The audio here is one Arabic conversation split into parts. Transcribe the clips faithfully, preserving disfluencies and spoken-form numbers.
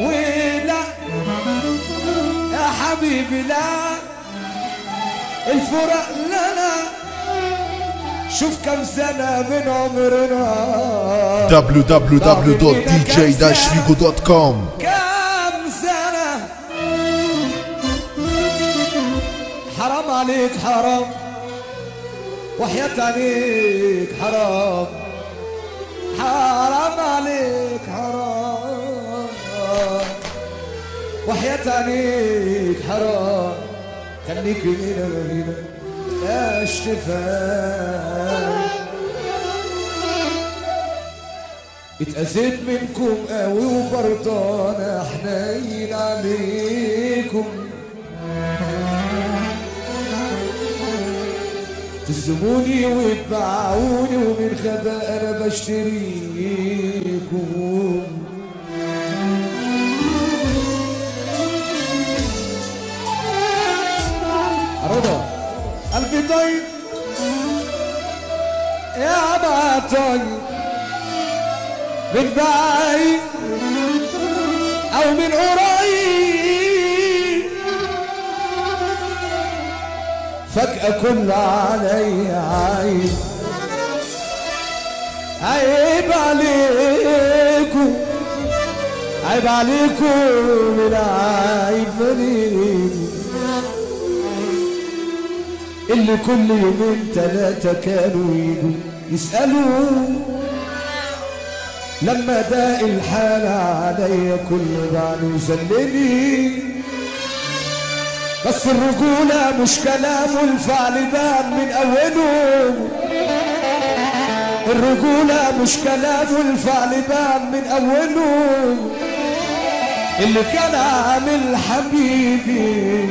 ولا يا حبيبي لا الفراق لنا شوف كم سنة من عمرنا. دبليو دبليو دبليو دوت دي جي داش فيجو دوت كوم كم سنة حرام عليك حرام وحياة عليك حرام حرام عليك حرام وحياة عليك حرام خليك هنا وهنا يا شفاء اتأذيت منكم قوي وبرضانا حنين عليكم تظلموني وتباعوني ومن خبأ انا بشتريكم رضا قلبي طيب يا بقى طيب من بعيد او من قريب فجأة كل علي عيب عيب عليكم عيب عليكم العيب مليم اللي كل يومين تلاتة كانوا يجوا يسألوا لما ده الحال عليا كل بعد وزلني بس الرجولة مش كلام والفعل بان من أوله الرجولة مش كلام والفعل بان من أوله اللي كان عامل حبيبي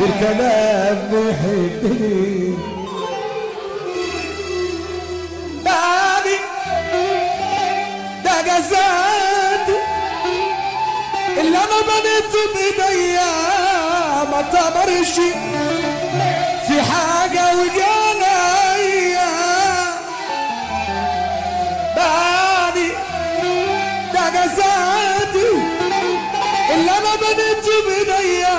بالكلام بيحبني بعدي ده جزاتي اللي انا بنيته بايديا ما تمرش في حاجه وجنايا بعدي ده جزاتي اللي انا بنيته بايديا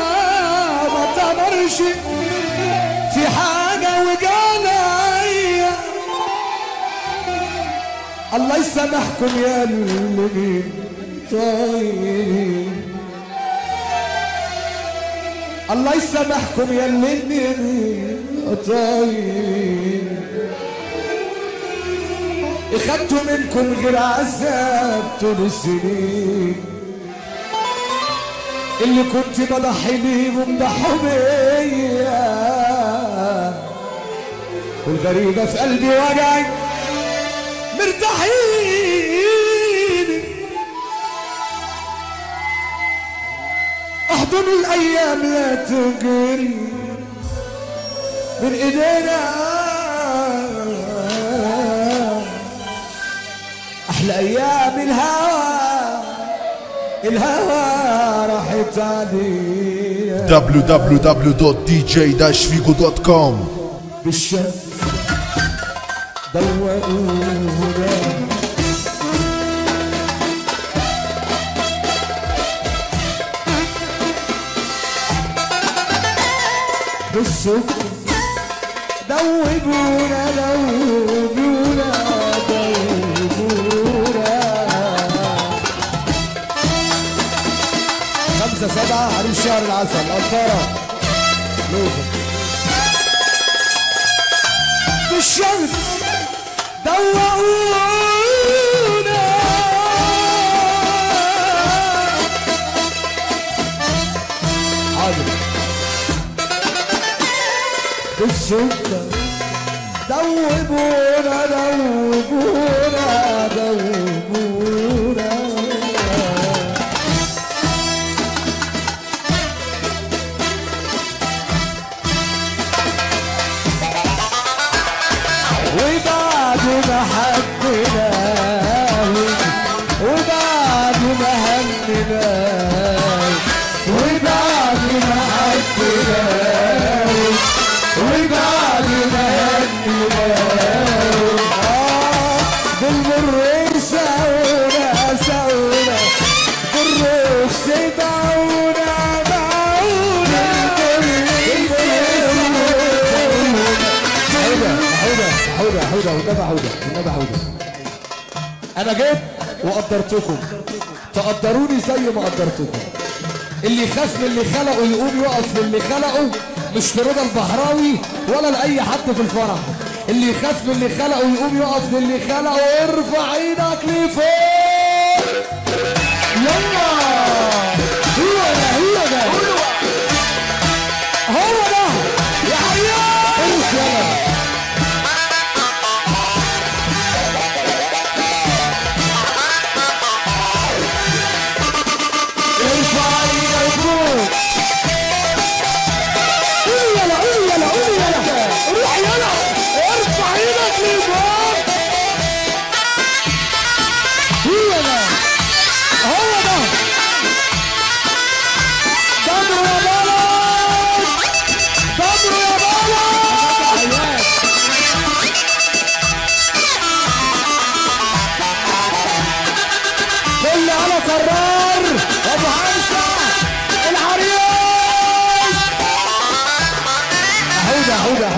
في حاجة وجنايا الله يسامحكم يا المجيب طيب الله يسامحكم يا المجيب طيب اخدتوا منكم غير عذاب طول السنين اللي كنت بضحي بيه ومضحوا بيا والغريبة في قلبي وجعي مرتاحين احضنوا الايام لا تجري من ايدينا احلى ايام الهوى الهوى راحت علينا. دبليو دبليو دبليو دوت دي جي داش فيجو دوت كوم بالشمس دوقونا بصوا دوبونا دوبونا سبعة عريس شهر العسل قطارة لوفا بالشمس دوقونا عادل بالسكة دوبونا دوبونا دوبونا وبعد ما هنيناك النبي حوده، النبي حوده. أنا جيت وقدرتكم، تقدروني زي ما قدرتكم. اللي خاف من اللي خلقه يقوم يقف من اللي خلقه، مش لرضا البحراوي ولا لأي حد في الفرح. اللي خاف من اللي خلقه يقوم يقف من اللي خلقه، ارفع ايدك لفوق. يلا هو ده، هو ده، هو ده يا حيوان.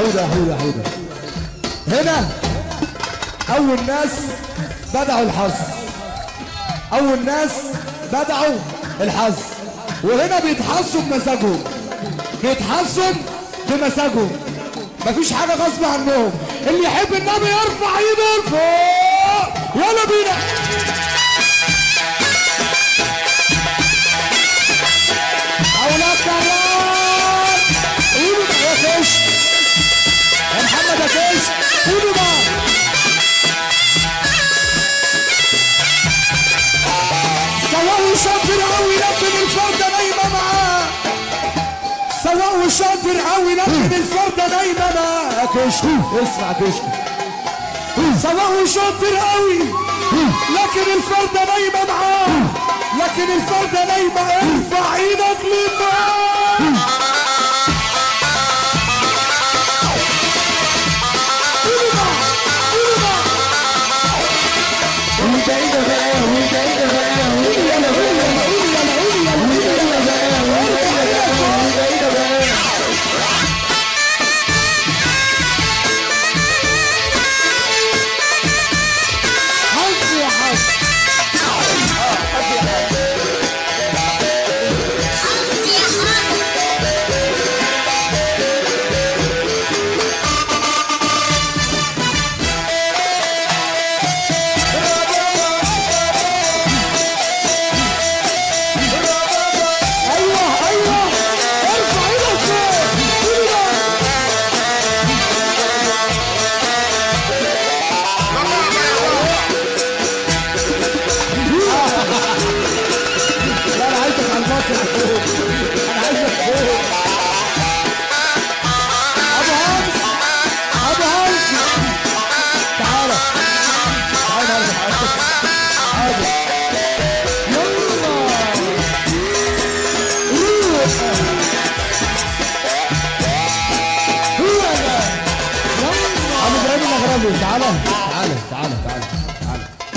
حودة حودة. هنا أول ناس بدعوا الحظ، أول ناس بدعوا الحظ، وهنا بيتحظوا بمزاجهم، بيتحظوا بمزاجهم، مفيش حاجة غصب عنهم. اللي يحب النبي يرفع ايده لفوق، يلا بينا. أولاد كرار ايده بقى يا محمد أكيس، قولوا بقى سواء شاطر أو يلبن الفردة دايما معاه، سواء شاطر أو يلبن الفردة دايما معاه. كشكو اسمع كشكو، سواء شاطر أوي لكن الفردة دايما معاه، لكن الفردة دايما. ارفع ايدك لفوق.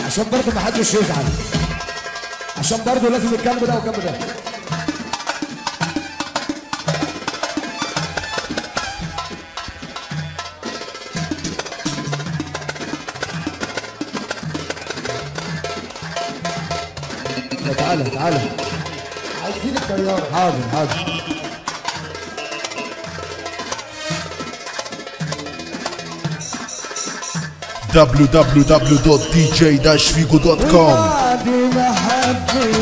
عشان برضه ما حدش يزعل، عشان برضه لازم الكلب ده والكلب ده. تعالى تعالى عايزين الطيارة. حاضر حاضر. دبليو دبليو دبليو دوت دي جي داش فيجو دوت كوم. بعد ما حبيناهم،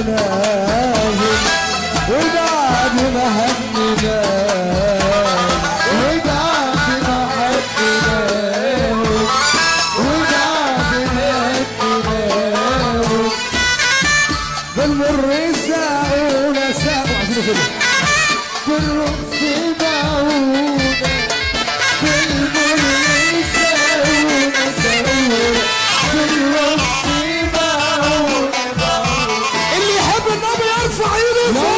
وبعد ما حبيناهم، وبعد ما حبيناهم، وبعد ما حبيناهم، بنمر ساعونا ساعونا بنروح سباعونا. اللي يحب النبي يرفع ايده فوق.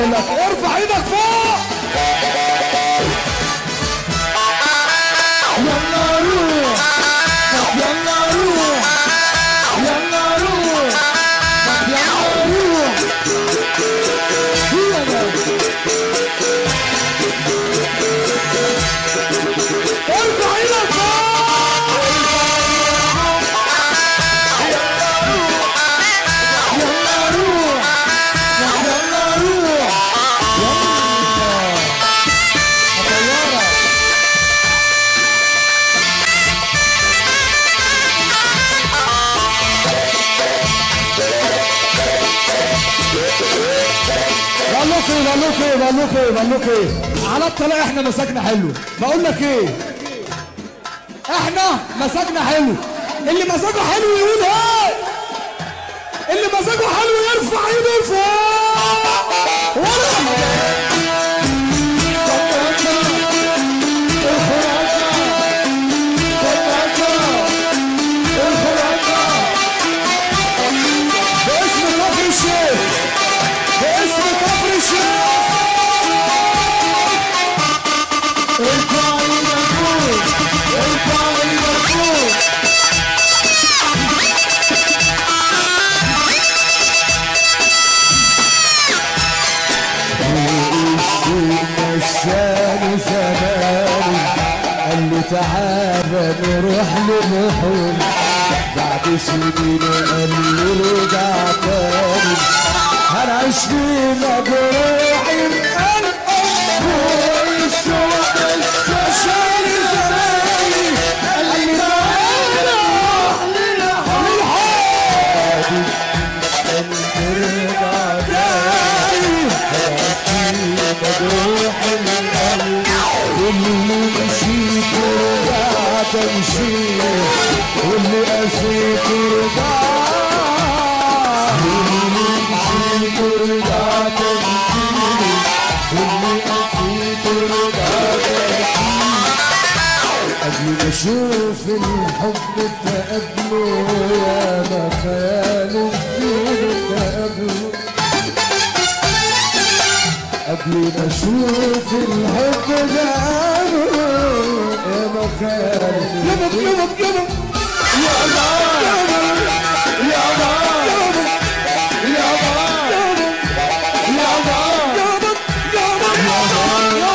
مهلك، ارفع ايدك فوق. يلا روح، يلا روح، يلا روح، يلا روح، يلا روح، ارفع ايدك فوق. بقولك ايه بقولك ايه بقولك ايه على الطلاق احنا مساكنا حلو. بقول لك ايه، احنا مساكنا حلو. اللي مساكه حلو يقول هاي، اللي مساكه حلو يرفع ايده فوق ورا. تعال نروح لمحول بعد سنين، قال لي رجع تاني هنعيش فينا بروح القلب. هو الشوق الشاشة لزماني قال لي تعال نروح للحول بعد رجع تاني هنعيش فينا بروح القلب. واللي مشيت ورجع تمشي، واللي قسيت ورجع، واللي مشيت ورجع تمشي، واللي قسيت ورجع تمشي. قبل ما اشوف الحب تقابله ياما خيالي كتير تقابله، قبل ما اشوف الحب ده يا مكان جنب جنب جنب يا ضال يا ضال يا ضال يا ضال يا ضال يا ضال يا ضال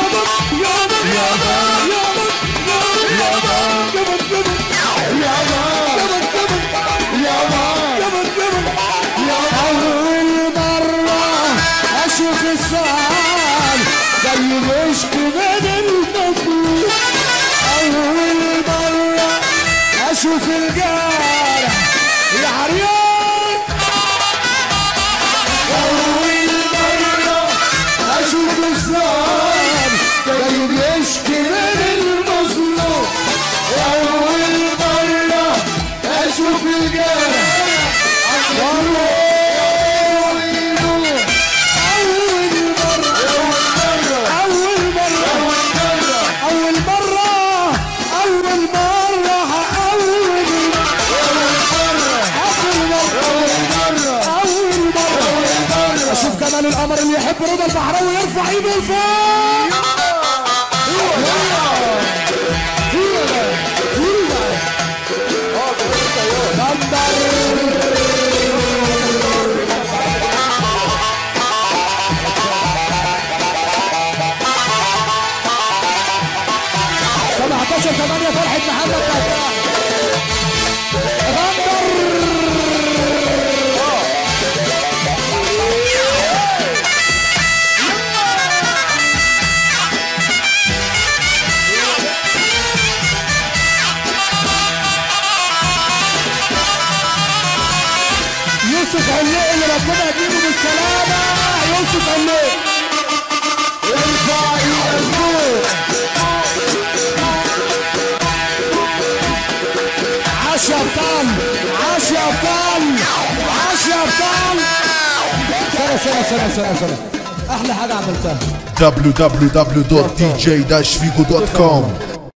يا ضال يا ضال يا مش كمان المفروض. أول مرة أشوف الجرح يا عريان، أول مرة أشوف الزعل جاي بيشكي من المظلوم، أول مرة أشوف الجرح. القمر اللي يحب رضا البحراوي يرفع ايده لفوق. سبعتاشر ثمانية فرحة محمد يوسف عليه اللي ربنا يجيبه بالسلامة. يوسف عليه ارفع ايدك فوق عاش يا ابطال، عاش يا ابطال، عاش يا ابطال. سنة سنة سنة سنة سنة أحلى حاجة عملتها. دبليو دبليو دبليو دوت دي جي داش فيجو دوت كوم